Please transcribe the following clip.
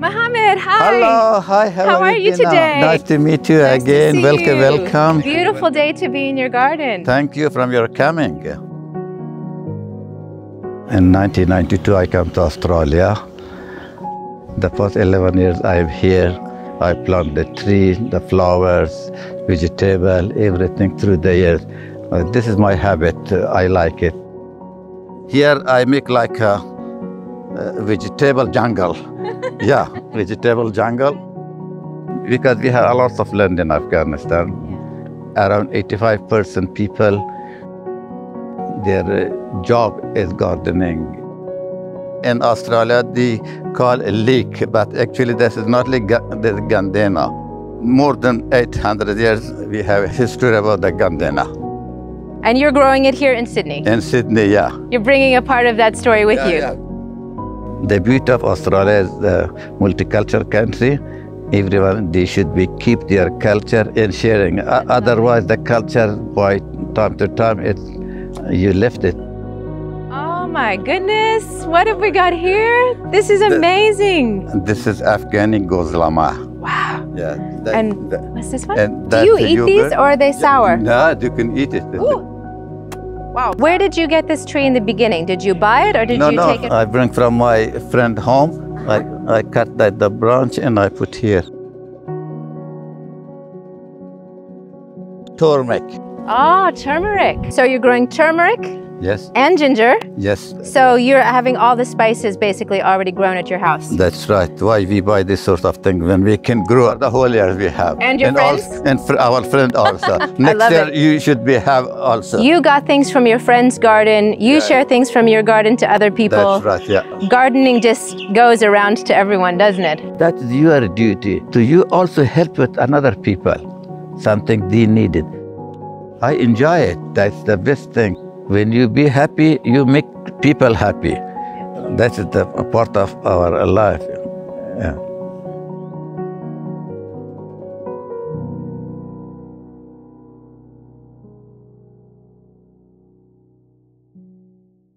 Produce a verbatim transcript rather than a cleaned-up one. Mohammed, hi. Hello, hi. How, how are you, are you today? Nice to meet you nice again. To welcome, you. welcome. Beautiful day to be in your garden. Thank you for your coming. In nineteen ninety-two, I came to Australia. The first eleven years I'm here, I plant the tree, the flowers, vegetable, everything through the years. Uh, this is my habit. Uh, I like it. Here I make like a, a vegetable jungle. Yeah, vegetable jungle. Because we have a lot of land in Afghanistan. Yeah. Around eighty-five percent people, their job is gardening. In Australia, they call a leek, but actually this is not leek, this is gandana. More than eight hundred years, we have a history about the gandana. And you're growing it here in Sydney? In Sydney, yeah. You're bringing a part of that story with yeah, you. Yeah. The beauty of Australia is a multicultural country. Everyone, they should be keep their culture and sharing. Otherwise, the culture, by time to time, it, you left it. Oh my goodness, what have we got here? This is amazing. This is Afghani goslama. Wow. Yeah. That, and that, what's this one? Do you eat yogurt? These or are they sour? No, you can eat it. Ooh. Wow. Where did you get this tree in the beginning? Did you buy it or did no, you no, take it? No, I bring from my friend home. Uh-huh. I, I cut that, the branch and I put here. Turmeric. Oh, turmeric. So you're growing turmeric? Yes. And ginger? Yes. So you're having all the spices basically already grown at your house? That's right. Why we buy this sort of thing when we can grow the whole year we have. And your and friends? Also, and for our friend also. Next year it. you should be have also. You got things from your friend's garden. You yeah. share things from your garden to other people. That's right, yeah. Gardening just goes around to everyone, doesn't it? That's your duty. So you also help with another people. Something they needed. I enjoy it. That's the best thing. When you be happy, you make people happy. That is the part of our life. Yeah.